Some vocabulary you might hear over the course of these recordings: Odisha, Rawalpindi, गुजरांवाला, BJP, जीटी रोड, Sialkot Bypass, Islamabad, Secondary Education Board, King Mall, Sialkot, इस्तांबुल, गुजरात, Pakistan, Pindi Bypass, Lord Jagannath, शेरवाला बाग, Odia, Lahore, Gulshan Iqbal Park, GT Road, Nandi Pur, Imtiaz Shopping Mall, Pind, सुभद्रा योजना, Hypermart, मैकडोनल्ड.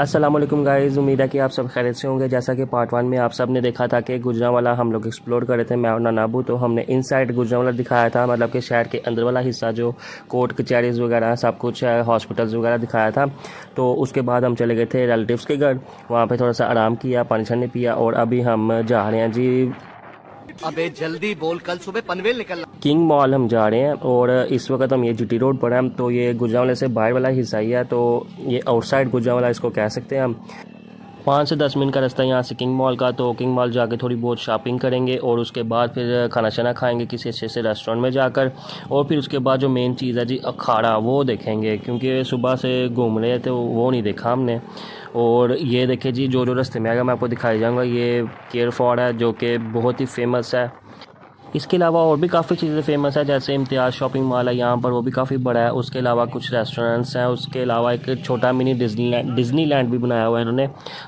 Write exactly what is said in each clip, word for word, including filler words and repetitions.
अस्सलामुअलैकुम गाइज़, उम्मीद है कि आप सब खैरियत से होंगे। जैसा कि पार्ट वन में आप सब ने देखा था कि गुजरांवाला हम लोग एक्सप्लोर कर रहे थे, मैं और नानाबू, तो हमने इनसाइड गुजरांवाला दिखाया था, मतलब कि शहर के अंदर वाला हिस्सा जो कोर्ट कचहरीज़ वगैरह सब कुछ है, हॉस्पिटल्स वगैरह दिखाया था। तो उसके बाद हम चले गए थे रिलेटिव्स के घर, वहाँ पर थोड़ा सा आराम किया, पानी शानी पिया और अभी हम जा रहे हैं जी, अबे जल्दी बोल, कल सुबह पनवेल निकलना, किंग मॉल हम जा रहे हैं। और इस वक्त हम ये जीटी रोड पर हैं, तो ये गुजरांवाला से बाहर वाला हिस्सा ही है, तो ये आउटसाइड गुजरांवाला इसको कह सकते हैं हम। पाँच से दस मिनट का रास्ता है यहाँ से किंग मॉल का, तो किंग मॉल जाके थोड़ी बहुत शॉपिंग करेंगे और उसके बाद फिर खाना शाना खाएंगे किसी अच्छे से रेस्टोरेंट में जाकर, और फिर उसके बाद जो मेन चीज़ है जी अखाड़ा, वो देखेंगे, क्योंकि सुबह से घूम रहे थे वो नहीं देखा हमने। और ये देखे जी, जो जो रास्ते में आएगा मैं आपको दिखाई जाऊँगा, ये केयर फॉर्ड है जो कि बहुत ही फेमस है। इसके अलावा और भी काफ़ी चीज़ें फेमस है, जैसे इम्तियाज़ शॉपिंग मॉल है यहाँ पर, वो भी काफ़ी बड़ा है। उसके अलावा कुछ रेस्टोरेंट्स हैं, उसके अलावा एक छोटा मिनी डिज्नीलैंड डिज्नीलैंड भी बनाया हुआ है इन्होंने।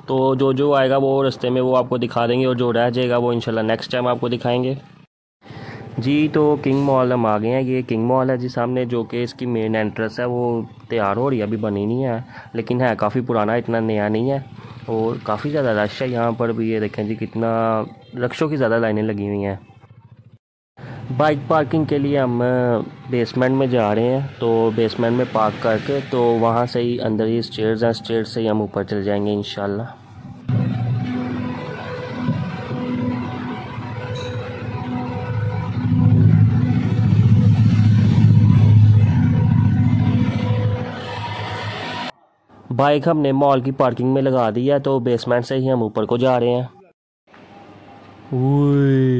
तो जो जो आएगा वो रास्ते में वो आपको दिखा देंगे, और जो रह जाएगा वो इंशाल्लाह नेक्स्ट टाइम आपको दिखाएंगे जी। तो किंग मॉल हम आ गए हैं, ये किंग मॉल है जी सामने, जो कि इसकी मेन एंट्रेंस है, वो तैयार हो रही है, अभी बनी नहीं है, लेकिन है काफ़ी पुराना, इतना नया नहीं है। और काफ़ी ज़्यादा रश है यहाँ पर भी, ये देखें जी कितना रक्षों की ज़्यादा लाइनें लगी हुई हैं। बाइक पार्किंग के लिए हम बेसमेंट में जा रहे हैं, तो बेसमेंट में पार्क करके, तो वहाँ से ही अंदर ही स्टेयर्स हैं, स्टेयर्स से ही हम ऊपर चले जाएंगे इंशाल्लाह। बाइक हमने मॉल की पार्किंग में लगा दी है, तो बेसमेंट से ही हम ऊपर को जा रहे हैं। ओए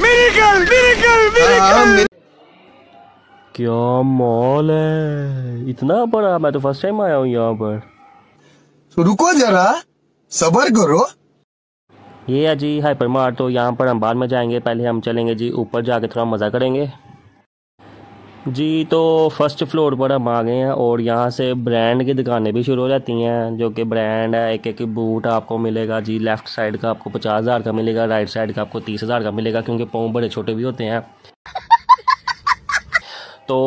मिरेकल, मिरेकल, मिरेकल। क्या मॉल है, इतना बड़ा, मैं तो फर्स्ट टाइम आया हूँ यहाँ पर। तो रुको जरा, सब्र करो। ये है जी हाइपरमार्ट, तो यहाँ पर हम बाद में जाएंगे, पहले हम चलेंगे जी ऊपर, जाके थोड़ा मजा करेंगे जी। तो फर्स्ट फ्लोर पर हम आ गए हैं, और यहाँ से ब्रांड की दुकानें भी शुरू हो जाती हैं, जो कि ब्रांड है, एक एक बूट आपको मिलेगा जी। लेफ़्ट साइड का आपको पचास हज़ार का मिलेगा, राइट साइड का आपको तीस हज़ार का मिलेगा, क्योंकि पाँव बड़े छोटे भी होते हैं। तो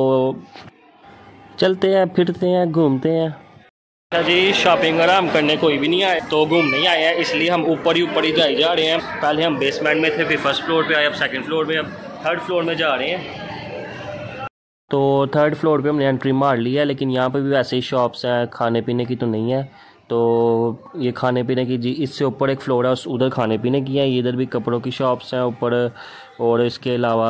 चलते हैं, फिरते हैं, घूमते हैं जी। शॉपिंग वगैरह हम करने कोई भी नहीं आए, तो घूमने ही आए हैं, इसलिए हम ऊपर ही ऊपर ही जाए जा रहे हैं। पहले हम बेसमेंट में थे, फिर फर्स्ट फ्लोर पर आए, अब सेकेंड फ्लोर पर, अब थर्ड फ्लोर में जा रहे हैं। तो थर्ड फ्लोर पे हमने एंट्री मार ली है, लेकिन यहाँ पे भी वैसे ही शॉप्स हैं, खाने पीने की तो नहीं है। तो ये खाने पीने की जी, इससे ऊपर एक फ्लोर है, उधर खाने पीने की है, इधर भी कपड़ों की शॉप्स हैं ऊपर, और इसके अलावा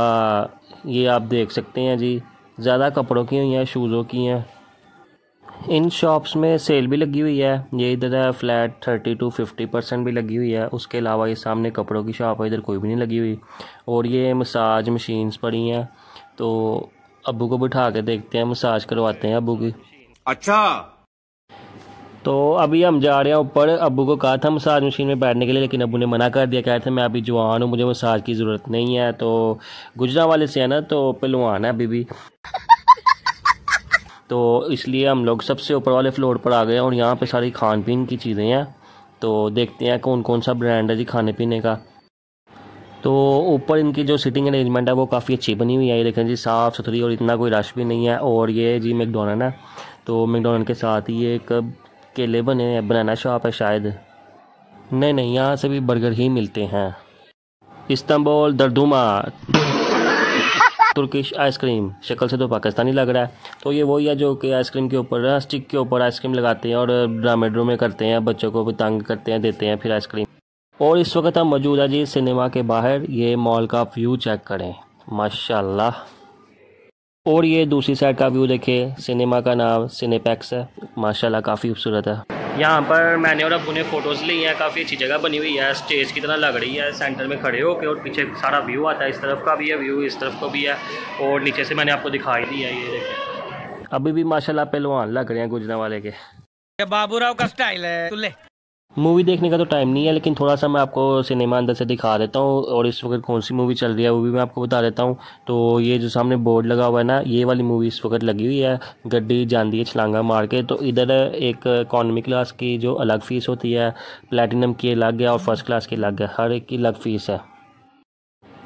ये आप देख सकते हैं जी, ज़्यादा कपड़ों की हुई हैं, शूज़ों की हैं। इन शॉप्स में सेल भी लगी हुई है, ये इधर है flat thirty two fifty percent भी लगी हुई है। उसके अलावा ये सामने कपड़ों की शॉप है, इधर कोई भी नहीं लगी हुई। और ये मसाज मशीन्स पड़ी हैं, तो अबू को बिठा के देखते हैं, मसाज करवाते हैं अबू की। अच्छा, तो अभी हम जा रहे हैं ऊपर, अबू को कहा था मसाज मशीन में बैठने के लिए, लेकिन अबू ने मना कर दिया, कहते हैं मैं अभी जवान हूँ, मुझे मसाज की ज़रूरत नहीं है। तो गुजरांवाले से है ना, तो पहलवान है अभी भी, तो इसलिए हम लोग सबसे ऊपर वाले फ्लोर पर आ गए, और यहाँ पर सारी खान पीन की चीज़ें हैं। तो देखते हैं कौन कौन सा ब्रांड है जी खाने पीने का। तो ऊपर इनकी जो सीटिंग अरेंजमेंट है वो काफ़ी अच्छी बनी हुई है, ये देखें जी, साफ़ सुथरी, और इतना कोई रश भी नहीं है। और ये जी मैकडोनल्ड है, तो मैकडोनल्ड के साथ ही एक केले बने हैं, बनाना शॉप है शायद, नहीं नहीं यहाँ से भी बर्गर ही मिलते हैं। इस्तांबुल दर्दुमा तुर्किश आइसक्रीम, शक्ल से तो पाकिस्तानी लग रहा है। तो ये वही है जो कि आइसक्रीम के ऊपर स्टिक के ऊपर आइसक्रीम लगाते हैं, और ड्रामे ड्रामे करते हैं, बच्चों को भी तंग करते हैं, देते हैं फिर आइसक्रीम। और इस वक्त हम मौजूद है जी सिनेमा के बाहर, ये मॉल का व्यू चेक करें माशाल्लाह। और ये दूसरी साइड का व्यू देखें, सिनेमा का नाम सिनेप्लेक्स है, माशाल्लाह काफ़ी खूबसूरत है। यहाँ पर मैंने और अबू ने फ़ोटोज़ ली हैं, काफ़ी अच्छी जगह बनी हुई है, स्टेज की तरह लग रही है, सेंटर में खड़े होकर, और पीछे सारा व्यू आता है, इस तरफ का भी है व्यू, इस तरफ का भी है, और नीचे से मैंने आपको दिखाई दी है, ये देखें अभी भी माशाल्लाह पहलवान लग रहे हैं गुजरांवाले के, बाबूराव का स्टाइल है। मूवी देखने का तो टाइम नहीं है, लेकिन थोड़ा सा मैं आपको सिनेमा अंदर से दिखा देता हूँ, और इस वक्त कौन सी मूवी चल रही है वो भी मैं आपको बता देता हूँ। तो ये जो सामने बोर्ड लगा हुआ है ना, ये वाली मूवी इस वक्त लगी हुई है, गड्डी जाती है छलांगा मार के। तो इधर एक इकॉनमी क्लास की जो अलग फ़ीस होती है, प्लेटिनम की अलग है, और फर्स्ट क्लास की अलग है, हर एक की अलग फ़ीस है।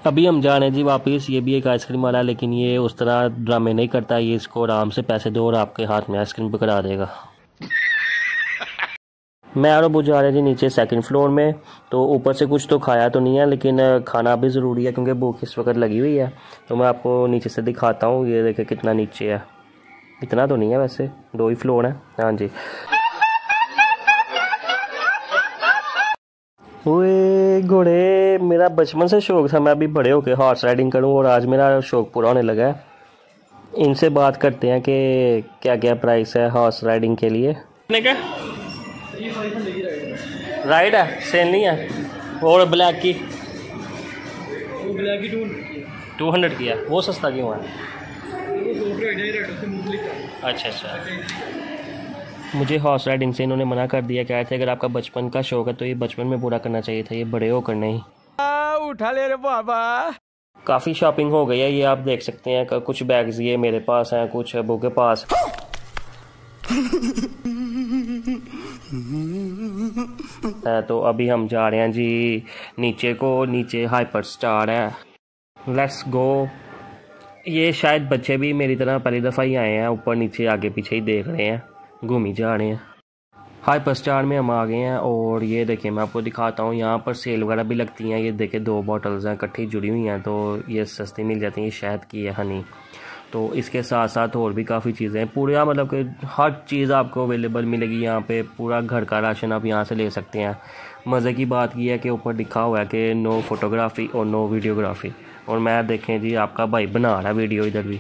अभी हम जा रहे हैं जी वापस, ये भी एक आइसक्रीम वाला है, लेकिन ये उस तरह ड्रामे नहीं करता, ये इसको आराम से पैसे दो और आपके हाथ में आइसक्रीम पकड़ा देगा। मैं और बुझ आ रहे थे नीचे सेकंड फ्लोर में, तो ऊपर से कुछ तो खाया तो नहीं है, लेकिन खाना भी ज़रूरी है क्योंकि भूख इस वक्त लगी हुई है। तो मैं आपको नीचे से दिखाता हूँ, ये देखें कितना नीचे है, इतना तो नहीं है, वैसे दो ही फ्लोर है। हाँ जी, ओए घोड़े, मेरा बचपन से शौक़ था मैं अभी बड़े होके हॉर्स राइडिंग करूँ, और आज मेरा शौक़ पूरा होने लगा है। इनसे बात करते हैं कि क्या क्या प्राइस है हॉर्स राइडिंग के लिए। क्या राइड है, सेल नहीं है। और ब्लैक की ब्लैक की टू हंड्रेड की है, वो सस्ता क्यों है? अच्छा अच्छा, मुझे हॉर्स राइडिंग से इन्होंने मना कर दिया। क्या थे, अगर आपका बचपन का शौक है तो ये बचपन में पूरा करना चाहिए था, ये बड़े होकर नहीं। उठा ले रे बाबा। काफ़ी शॉपिंग हो गई है, ये आप देख सकते हैं। कुछ बैग्स ये मेरे पास हैं, कुछ अबू के पास। तो अभी हम जा रहे हैं जी नीचे को, नीचे हाइपर स्टार है, लेट्स गो। ये शायद बच्चे भी मेरी तरह पहली दफ़ा ही आए हैं, ऊपर नीचे आगे पीछे ही देख रहे हैं, घूम ही जा रहे हैं। हाइपर स्टार में हम आ गए हैं, और ये देखिए मैं आपको दिखाता हूँ, यहाँ पर सेल वगैरह भी लगती हैं। ये देखिए दो बॉटल्स हैं इकट्ठी जुड़ी हुई हैं, तो ये सस्ती मिल जाती हैं। शहद की है, हनी। तो इसके साथ साथ और भी काफ़ी चीज़ें हैं, पूरा मतलब कि हर चीज़ आपको अवेलेबल मिलेगी यहाँ पे। पूरा घर का राशन आप यहाँ से ले सकते हैं। मज़े की बात यह है कि ऊपर लिखा हुआ है कि नो फोटोग्राफी और नो वीडियोग्राफी, और मैं देखें जी आपका भाई बना रहा है वीडियो इधर भी।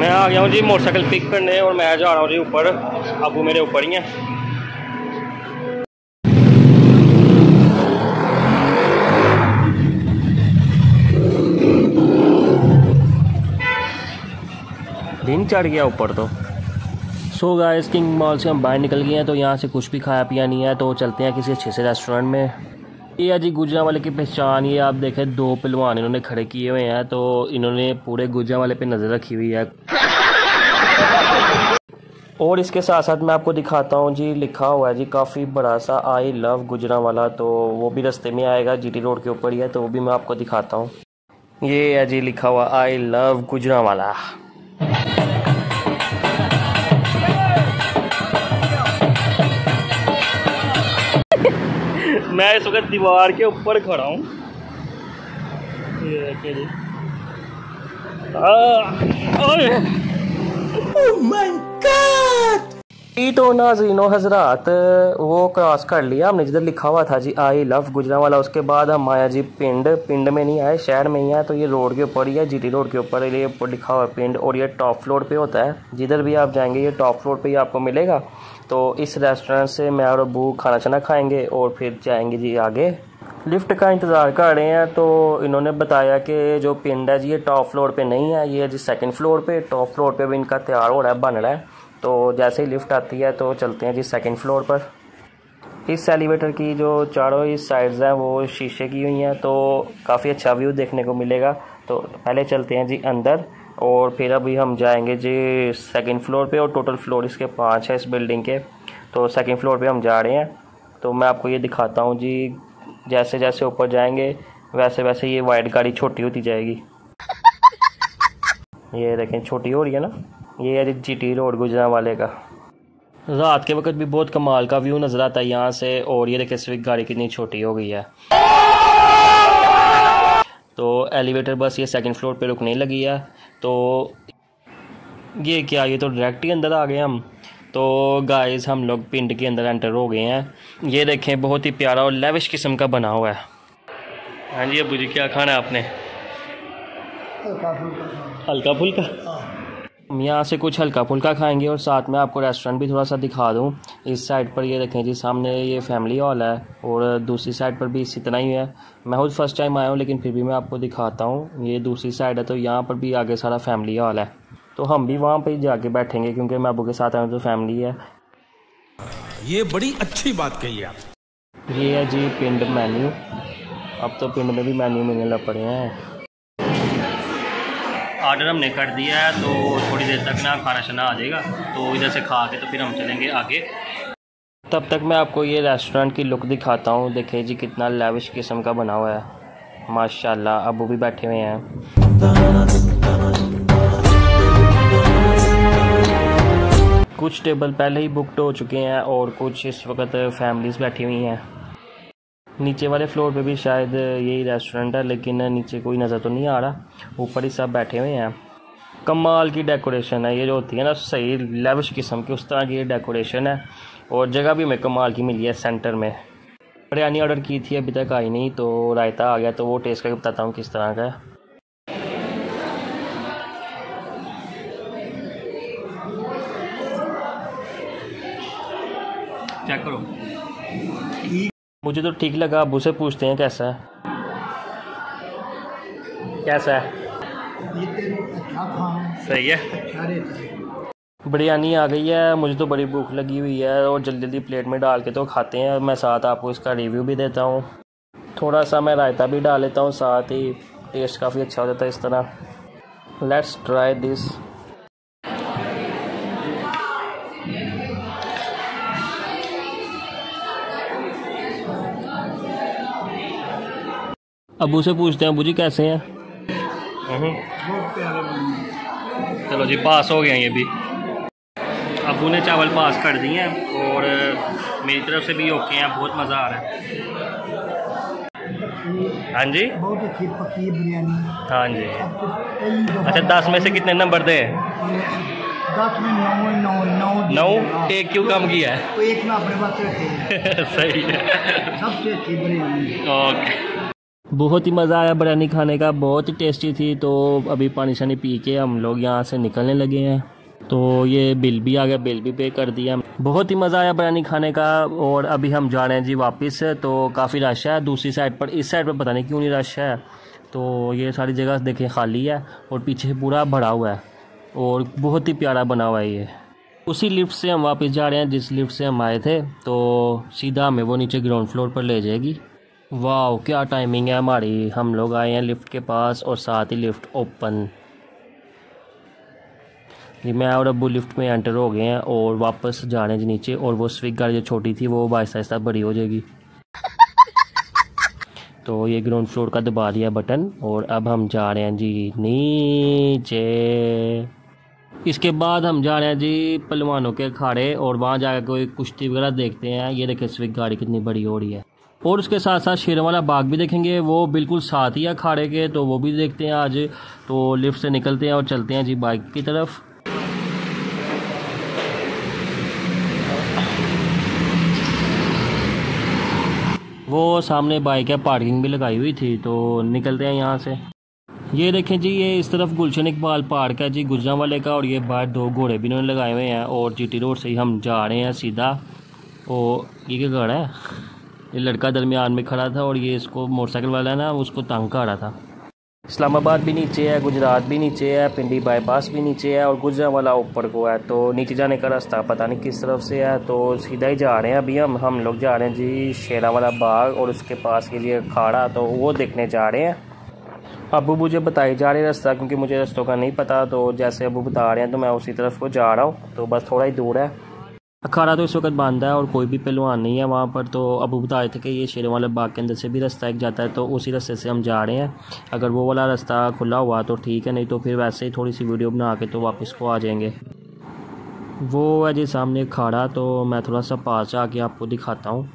मैं आ गया हूँ जी मोटरसाइकिल पिक करने, और मैं जा रहा हूँ जी ऊपर, अब वो मेरे ऊपर ही है। दिन चढ़ गया ऊपर तो। सो गाइस, किंग मॉल से हम बाहर निकल गए हैं, तो यहाँ से कुछ भी खाया पिया नहीं है, तो चलते हैं किसी अच्छे से रेस्टोरेंट में। ये जी गुजरांवाले की पहचान, ये आप देखें दो पहलवान इन्होंने खड़े किए हुए हैं, तो इन्होंने पूरे गुजरांवाले पे नज़र रखी हुई है। और इसके साथ साथ मैं आपको दिखाता हूँ जी, लिखा हुआ है जी काफ़ी बड़ा सा, आई लव गुजरांवाला, तो वो भी रास्ते में आएगा, जी टी रोड के ऊपर ही है, तो वो भी मैं आपको दिखाता हूँ। ये है जी लिखा हुआ आई लव गुजरांवाला। मैं इस वक्त दीवार के ऊपर खड़ा हूँ। तो नाज़रीनो हजरात, वो क्रॉस कर लिया हमने जिधर लिखा हुआ था जी आई लव गुजरांवाला। उसके बाद हम आया जी पिंड। पिंड में नहीं आए, शहर में ही आए, तो ये रोड के ऊपर ही है, जीटी रोड के ऊपर ये लिखा हुआ है पिंड, और ये टॉप फ्लोर पे होता है। जिधर भी आप जाएंगे ये टॉप फ्लोर पे ही आपको मिलेगा। तो इस रेस्टोरेंट से मैं और अबू खाना छाना खाएंगे और फिर जाएंगे जी आगे। लिफ्ट का इंतज़ार कर रहे हैं, तो इन्होंने बताया कि जो पिंड है जी ये टॉप फ्लोर पे नहीं है, ये जी सेकंड फ्लोर पे। टॉप फ्लोर पे भी इनका तैयार हो रहा है, बन रहा है, तो जैसे ही लिफ्ट आती है तो चलते हैं जी सेकंड फ्लोर पर। इस एलिवेटर की जो चारों ही साइड्स हैं वो शीशे की हुई हैं, तो काफ़ी अच्छा व्यू देखने को मिलेगा। तो पहले चलते हैं जी अंदर, और फिर अभी हम जाएंगे जी सेकंड फ्लोर पे, और टोटल फ्लोर इसके पाँच है इस बिल्डिंग के। तो सेकंड फ्लोर पे हम जा रहे हैं, तो मैं आपको ये दिखाता हूँ जी, जैसे जैसे ऊपर जाएंगे वैसे वैसे ये वाइट गाड़ी छोटी होती जाएगी। ये देखें छोटी हो रही है ना। ये है जी टी रोड गुजरांवाले का। रात के वक्त भी बहुत कमाल का व्यू नज़र आता है यहाँ से। और ये देखें स्विफ्ट गाड़ी कितनी छोटी हो गई है। तो एलिवेटर बस ये सेकंड फ्लोर पे रुकने लगी है। तो ये क्या, ये तो डायरेक्ट ही अंदर आ गए हम। तो गाइस, हम लोग पिंड के अंदर एंटर हो गए हैं। ये देखें बहुत ही प्यारा और लेविश किस्म का बना हुआ है। हाँ जी अबू जी, क्या खाना है आपने? हल्का फुल्का। हम यहाँ से कुछ हल्का फुल्का खाएंगे, और साथ में आपको रेस्टोरेंट भी थोड़ा सा दिखा दूँ। इस साइड पर ये देखें जी, सामने ये फैमिली हॉल है, और दूसरी साइड पर भी इसी तरह ही है। मैं खुद फर्स्ट टाइम आया हूँ, लेकिन फिर भी मैं आपको दिखाता हूँ। ये दूसरी साइड है, तो यहाँ पर भी आगे सारा फैमिली हॉल है, तो हम भी वहाँ पर जाके बैठेंगे, क्योंकि मैं अबू के साथ आया हूँ तो फैमिली है। ये बड़ी अच्छी बात कही आप। ये है जी पिंड मेन्यू। अब तो पिंड में भी मेन्यू मिलने लग पड़े हैं। आर्डर हमने कर दिया है, तो थोड़ी देर तक ना खाना शाना आ जाएगा, तो इधर से खा के तो फिर हम चलेंगे आगे। तब तक मैं आपको ये रेस्टोरेंट की लुक दिखाता हूँ। देखिए जी कितना लेविश किस्म का बना हुआ है, माशाल्लाह। अबू भी बैठे हुए हैं। कुछ टेबल पहले ही बुकड हो चुके हैं और कुछ इस वक्त फैमिलीज़ बैठी हुई हैं। नीचे वाले फ्लोर पे भी शायद यही रेस्टोरेंट है, लेकिन नीचे कोई नज़र तो नहीं आ रहा, ऊपर ही सब बैठे हुए हैं। कमाल की डेकोरेशन है ये जो होती है ना, सही लेविश किस्म की, उस तरह की डेकोरेशन है। और जगह भी हमें कमाल की मिली है सेंटर में। बिरयानी ऑर्डर की थी, अभी तक आई नहीं, तो रायता आ गया, तो वो टेस्ट करके बताता हूँ किस तरह का है। चेक करो, मुझे तो ठीक लगा। अब उसे पूछते हैं कैसा है, कैसा है? सही है। बिरयानी आ गई है, मुझे तो बड़ी भूख लगी हुई है और जल्दी जल्दी प्लेट में डाल के तो खाते हैं। मैं साथ आपको इसका रिव्यू भी देता हूँ। थोड़ा सा मैं रायता भी डाल लेता हूँ, साथ ही टेस्ट काफ़ी अच्छा हो जाता है इस तरह। Let's try this. अबू से पूछते हैं, अबू जी कैसे हैं? चलो जी, पास हो गया ये भी। अबू ने चावल पास कर दिए हैं और मेरी तरफ से भी ओके हैं। बहुत मज़ा आ रहा है। हाँ जी, बहुत अच्छी पकी बिरयानी। हाँ जी, अच्छा दस में से कितने नंबर दे? दस में नौ नौ नौ एक क्यों कम किया है? एक ना अपने पास रखे। सही है, सबसे अच्छी बिरयानी। ओके, बहुत ही मज़ा आया बिरयानी खाने का, बहुत ही टेस्टी थी। तो अभी पानी शानी पी के हम लोग यहाँ से निकलने लगे हैं। तो ये बिल भी आ गया, बिल भी पे कर दिया। बहुत ही मज़ा आया बिरयानी खाने का। और अभी हम जा रहे हैं जी वापस। तो काफ़ी रश है दूसरी साइड पर, इस साइड पर पता नहीं क्यों नहीं रश है। तो ये सारी जगह देखें खाली है और पीछे पूरा भरा हुआ है और बहुत ही प्यारा बना हुआ है ये। उसी लिफ्ट से हम वापस जा रहे हैं जिस लिफ्ट से हम आए थे। तो सीधा हमें वो नीचे ग्राउंड फ्लोर पर ले जाएगी। वाह क्या टाइमिंग है हमारी, हम लोग आए हैं लिफ्ट के पास और साथ ही लिफ्ट ओपन। जी मैं और अब्बू लिफ्ट में एंटर हो गए हैं और वापस जा रहे हैं जी नीचे। और वो स्विग गाड़ी जो छोटी थी वो आहिस्ता आहिस्ता बड़ी हो जाएगी। तो ये ग्राउंड फ्लोर का दबा दिया बटन और अब हम जा रहे हैं जी नीचे। इसके बाद हम जा रहे हैं जी पहलवानों के अखाड़े और वहाँ जाकर कोई कुश्ती वगैरह देखते हैं। ये देखिए स्विग गाड़ी कितनी बड़ी हो रही है। और उसके साथ साथ शेरवाला बाग भी देखेंगे, वो बिल्कुल साथ ही है अखाड़े के, तो वो भी देखते हैं आज। तो लिफ्ट से निकलते हैं और चलते हैं जी बाइक की तरफ। वो सामने बाइक है, पार्किंग भी लगाई हुई थी। तो निकलते हैं यहाँ से। ये देखें जी, ये इस तरफ गुलशन इकबाल पार्क है जी गुजरांवाले का, और ये बाहर दो घोड़े भी इन्होंने लगाए हुए हैं। और जीटी रोड से ही हम जा रहे हैं सीधा। और ये क्या गाड़ा है, ये लड़का दरमियान में खड़ा था और ये इसको मोटरसाइकिल वाला ना उसको तंग कर रहा था। इस्लामाबाद भी नीचे है, गुजरात भी नीचे है, पिंडी बाईपास भी नीचे है और गुजरांवाला ऊपर को है। तो नीचे जाने का रास्ता पता नहीं किस तरफ से है। तो सीधा ही जा रहे हैं अभी हम हम लोग जा रहे हैं जी शेरांवाला बाग और उसके पास के लिए अखाड़ा, तो वो देखने जा रहे हैं। अबू मुझे बताए जा रहे रास्ता, क्योंकि मुझे रास्तों का नहीं पता। तो जैसे अबू बता रहे हैं तो मैं उसी तरफ को जा रहा हूँ। तो बस थोड़ा ही दूर है। अखाड़ा तो इस वक्त बंद है और कोई भी पहलवान नहीं है वहाँ पर। तो अबू बता रहे थे कि ये शेरवाला बाग के अंदर से भी रास्ता एक जाता है, तो उसी रास्ते से हम जा रहे हैं। अगर वो वाला रास्ता खुला हुआ तो ठीक है, नहीं तो फिर वैसे ही थोड़ी सी वीडियो बना के तो वापस को आ जाएंगे। वो है जी सामने अखाड़ा, तो मैं थोड़ा सा पास आके आपको दिखाता हूँ।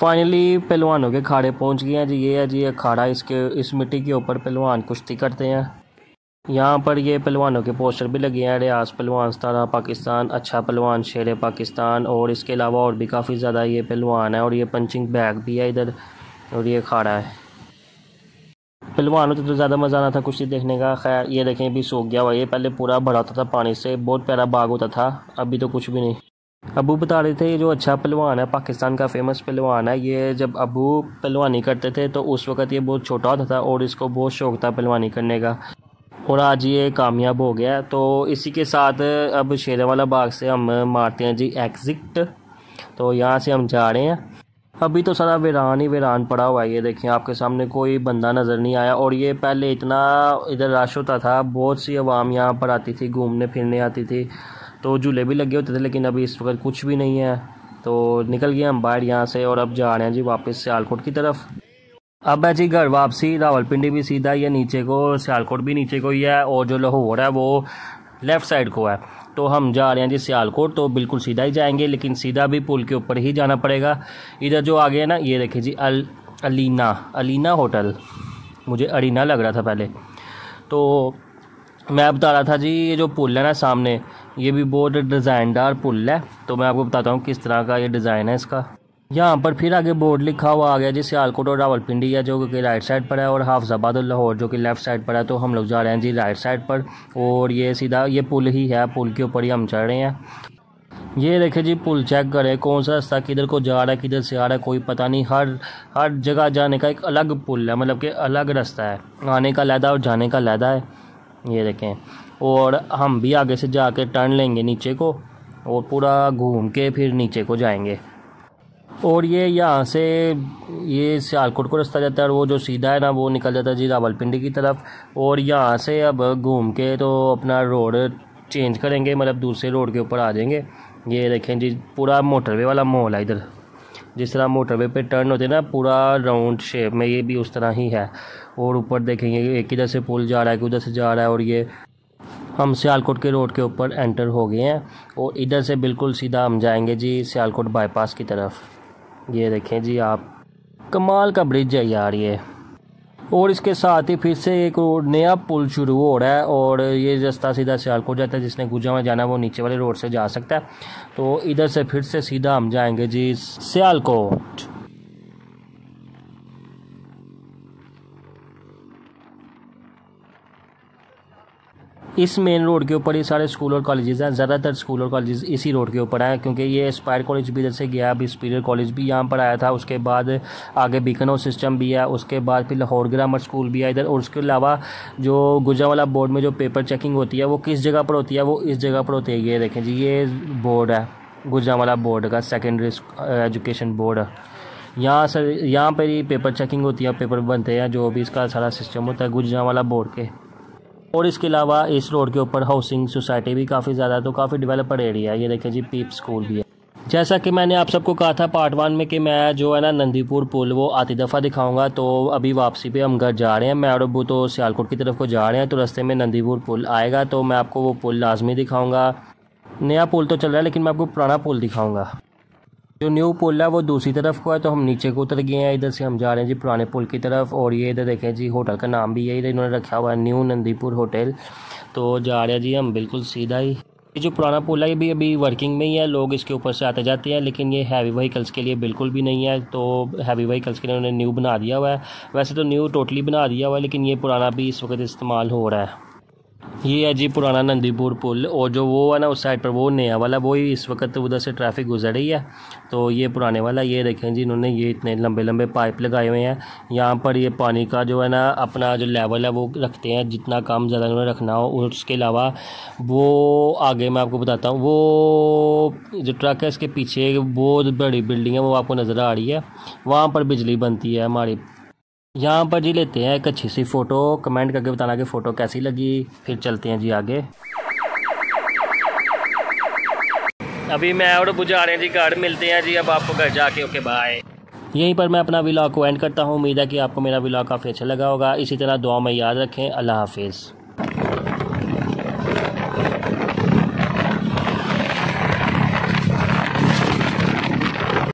फाइनली पहलवानों के अखाड़े पहुँच गए हैं जी। ये है जी अखाड़ा, इसके इस मिट्टी के ऊपर पहलवान कुश्ती करते हैं। यहाँ पर ये पहलवानों के पोस्टर भी लगे हैं, रियाज पहलवान, सतारा पाकिस्तान, अच्छा पहलवान, शेर पाकिस्तान, और इसके अलावा और भी काफ़ी ज़्यादा ये पहलवान है। और ये पंचिंग बैग भी है इधर, और ये अखाड़ा है। पहलवानों को तो ज़्यादा मज़ा आना था कुश्ती देखने का। खैर ये देखें भी सूख गया हुआ, ये पहले पूरा भरा होता था पानी से, बहुत प्यारा बाग होता था, अभी तो कुछ भी नहीं। अबू बता रहे थे ये जो अच्छा पहलवान है पाकिस्तान का फेमस पहलवान है, ये जब अबू पहलवानी करते थे तो उस वक़्त ये बहुत छोटा होता था और इसको बहुत शौक़ था पहलवानी करने का, और आज ये कामयाब हो गया। तो इसी के साथ अब शेरवाला बाग से हम मारते हैं जी एग्ज़िट। तो यहाँ से हम जा रहे हैं। अभी तो सारा वीरान ही वीरान पड़ा हुआ है, ये देखिए आपके सामने कोई बंदा नज़र नहीं आया। और ये पहले इतना इधर रश होता था, बहुत सी आवाम यहाँ पर आती थी, घूमने फिरने आती थी। तो झूले भी लगे होते थे, लेकिन अभी इस वक्त कुछ भी नहीं है। तो निकल गए हम बाहर यहाँ से और अब जा रहे हैं जी वापस सियालकोट की तरफ। अब है जी घर वापसी। रावलपिंडी भी सीधा ये नीचे को, सियालकोट भी नीचे को ही है, और जो लाहौर है वो लेफ़्ट साइड को है। तो हम जा रहे हैं जी सियालकोट, तो बिल्कुल सीधा ही जाएंगे, लेकिन सीधा भी पुल के ऊपर ही जाना पड़ेगा। इधर जो आगे है ना, ये देखिए जी अल अलीना अलीना होटल, मुझे अरीना लग रहा था पहले। तो मैं बता रहा था जी ये जो पुल है ना सामने, ये भी बहुत डिज़ाइनदार पुल है, तो मैं आपको बताता हूँ किस तरह का ये डिज़ाइन है इसका। यहाँ पर फिर आगे बोर्ड लिखा हुआ आ गया जी सियालकोट और रावलपिंडी है, जो कि राइट साइड पर है, और हाफजाबाद और लाहौर जो कि लेफ़्ट साइड पर है। तो हम लोग जा रहे हैं जी राइट साइड पर, और ये सीधा ये पुल ही है, पुल के ऊपर ही हम चढ़ रहे हैं। ये देखे जी पुल चेक करें कौन सा रास्ता किधर को जा रहा है, किधर से आ रहा है, कोई पता नहीं। हर हर जगह जाने का एक अलग पुल है, मतलब कि अलग रास्ता है, आने का अलहदा और जाने का अलहदा है। ये देखें, और हम भी आगे से जा कर टर्न लेंगे नीचे को, और पूरा घूम के फिर नीचे को जाएंगे। और ये यहाँ से ये सियालकोट को रास्ता जाता है, और वो जो सीधा है ना वो निकल जाता है जी रावलपिंडी की तरफ। और यहाँ से अब घूम के तो अपना रोड चेंज करेंगे, मतलब दूसरे रोड के ऊपर आ जाएंगे। ये देखें जी पूरा मोटरवे वाला माहौल है इधर, जिस तरह मोटरवे पे टर्न होते हैं ना पूरा राउंड शेप में, ये भी उस तरह ही है। और ऊपर देखेंगे एक इधर से पुल जा रहा है, उधर से जा रहा है। और ये हम सियालकोट के रोड के ऊपर एंटर हो गए हैं, और इधर से बिल्कुल सीधा हम जाएंगे जी सियालकोट बाईपास की तरफ। ये देखें जी आप, कमाल का ब्रिज है यार ये। और इसके साथ ही फिर से एक नया पुल शुरू हो रहा है, और ये रास्ता सीधा सियालकोट जाता है। जिसने गुजा में जाना है वो नीचे वाले रोड से जा सकता है। तो इधर से फिर से सीधा हम जाएंगे जी सियालकोट। इस मेन रोड के ऊपर ही सारे स्कूल और कॉलेजेस हैं, ज़्यादातर स्कूल और कॉलेजेस इसी रोड के ऊपर हैं, क्योंकि ये एस्पायर कॉलेज भी इधर से गया, अब स्पीरियर कॉलेज भी यहाँ पर आया था, उसके बाद आगे बीकनो सिस्टम भी है, उसके बाद फिर लाहौर ग्रामर स्कूल भी है इधर। और उसके अलावा जो गुजरांवाला बोर्ड में जो पेपर चेकिंग होती है वो किस जगह पर होती है, वो इस जगह पर होती है। ये देखें जी ये बोर्ड है गुजरांवाला बोर्ड का, सेकेंडरी एजुकेशन बोर्ड। यहाँ सर यहाँ पर ही पेपर चेकिंग होती है, पेपर बनते हैं, जो भी इसका सारा सिस्टम होता है गुजरांवाला बोर्ड के। और इसके अलावा इस रोड के ऊपर हाउसिंग सोसाइटी भी काफ़ी ज़्यादा, तो काफ़ी डेवलपर एरिया है। ये देखें जी पीप स्कूल भी है। जैसा कि मैंने आप सबको कहा था पार्ट वन में कि मैं जो है ना नंदीपुर पुल वो आती दफ़ा दिखाऊंगा, तो अभी वापसी पे हम घर जा रहे हैं, मैं और अब्बू तो सियालकोट की तरफ को जा रहे हैं। तो रास्ते में नंदीपुर पुल आएगा, तो मैं आपको वो पुल लाजमी दिखाऊँगा। नया पुल तो चल रहा है, लेकिन मैं आपको पुराना पुल दिखाऊँगा। जो न्यू पुल है वो दूसरी तरफ को है, तो हम नीचे को उतर गए हैं, इधर से हम जा रहे हैं जी पुराने पुल की तरफ। और ये इधर देखें जी होटल का नाम भी है, इधर इन्होंने रखा हुआ है न्यू नंदीपुर होटल। तो जा रहे हैं जी हम बिल्कुल सीधा ही। ये जो पुराना पुल है ये भी अभी वर्किंग में ही है, लोग इसके ऊपर से आते जाते हैं, लेकिन ये हैवी व्हीकल्स के लिए बिल्कुल भी नहीं है। तो हैवी व्हीकल्स के लिए उन्होंने न्यू बना दिया हुआ है, वैसे तो न्यू टोटली बना दिया हुआ है, लेकिन ये पुराना भी इस वक्त इस्तेमाल हो रहा है। ये है जी पुराना नंदीपुर पुल, और जो वो है ना उस साइड पर वो नया वाला, वो ही इस वक्त उधर से ट्रैफिक गुजर रही है। तो ये पुराने वाला, ये देखें जी इन्होंने ये इतने लंबे लंबे पाइप लगाए हुए हैं। यहाँ पर ये पानी का जो है ना अपना जो लेवल है वो रखते हैं, जितना काम ज़्यादा उन्होंने रखना हो। और उसके अलावा वो आगे मैं आपको बताता हूँ, वो जो ट्रक है इसके पीछे बहुत बड़ी बिल्डिंग है वो आपको नज़र आ रही है, वहाँ पर बिजली बनती है हमारी। यहाँ पर जी लेते हैं एक अच्छी सी फ़ोटो, कमेंट करके बताना कि फ़ोटो कैसी लगी, फिर चलते हैं जी आगे। अभी मैं और बुझा रहे हैं जी घर, मिलते हैं जी अब आपको घर जाके। Okay bye. यहीं पर मैं अपना व्लॉग को एंड करता हूँ। उम्मीद है कि आपको मेरा व्लॉग काफ़ी अच्छा लगा होगा। इसी तरह दुआ में याद रखें। अल्लाह हाफिज़।